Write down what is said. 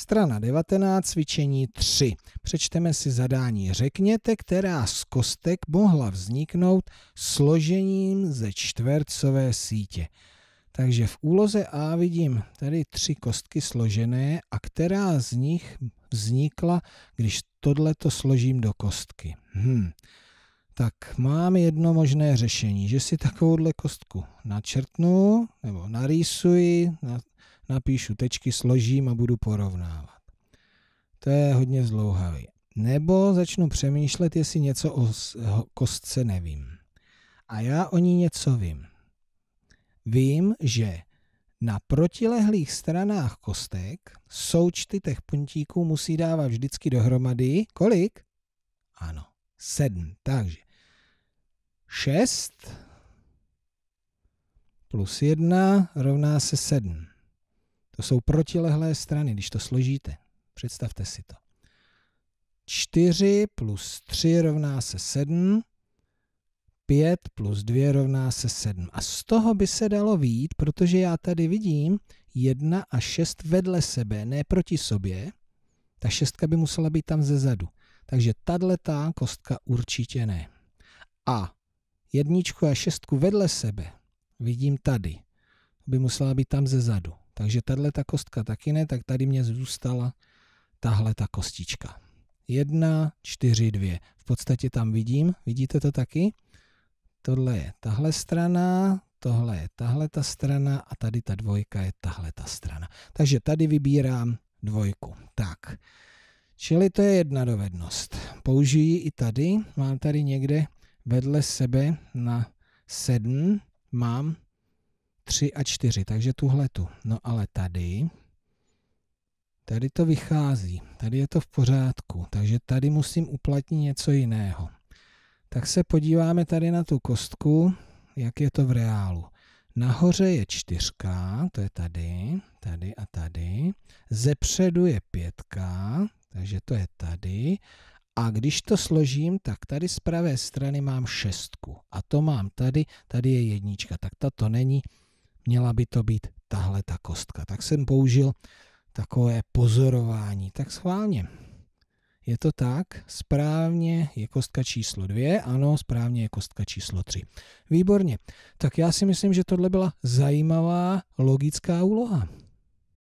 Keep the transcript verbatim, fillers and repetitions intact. Strana devatenáct, cvičení tři. Přečteme si zadání. Řekněte, která z kostek mohla vzniknout složením ze čtvercové sítě. Takže v úloze A vidím tady tři kostky složené a která z nich vznikla, když tohleto složím do kostky. Hm. Tak mám jedno možné řešení, že si takovouhle kostku načrtnu nebo narýsuji, napíšu tečky, složím a budu porovnávat. To je hodně zdlouhavé. Nebo začnu přemýšlet, jestli něco o kostce nevím. A já o ní něco vím. Vím, že na protilehlých stranách kostek součty těch puntíků musí dávat vždycky dohromady kolik? Ano, sedm. Takže šest plus jedna rovná se sedm. To jsou protilehlé strany, když to složíte. Představte si to. čtyři plus tři rovná se sedm. pět plus dva rovná se sedm. A z toho by se dalo vyjít, protože já tady vidím jedna a šest vedle sebe, ne proti sobě. Ta šestka by musela být tam zezadu. Takže tato kostka určitě ne. A jedničku a šestku vedle sebe vidím tady. By musela být tam zezadu. Takže tato kostka taky ne, tak tady mě zůstala tahle ta kostička. jedna, čtyři, dva. V podstatě tam vidím, vidíte to taky? Tohle je tahle strana, tohle je tahle ta strana a tady ta dvojka je tahle ta strana. Takže tady vybírám dvojku. Tak, čili to je jedna dovednost. Použiji i tady, mám tady někde vedle sebe na sedm, mám tři a čtyři, takže tuhletu. No ale tady, tady to vychází, tady je to v pořádku, takže tady musím uplatnit něco jiného. Tak se podíváme tady na tu kostku, jak je to v reálu. Nahoře je čtyřka, to je tady, tady a tady. Zepředu je pětka, takže to je tady. A když to složím, tak tady z pravé strany mám šestku. A to mám tady, tady je jednička. Tak tato není, měla by to být tahle ta kostka. Tak jsem použil takové pozorování. Tak schválně. Je to tak, správně je kostka číslo dvě, ano, správně je kostka číslo tři. Výborně, tak já si myslím, že tohle byla zajímavá logická úloha.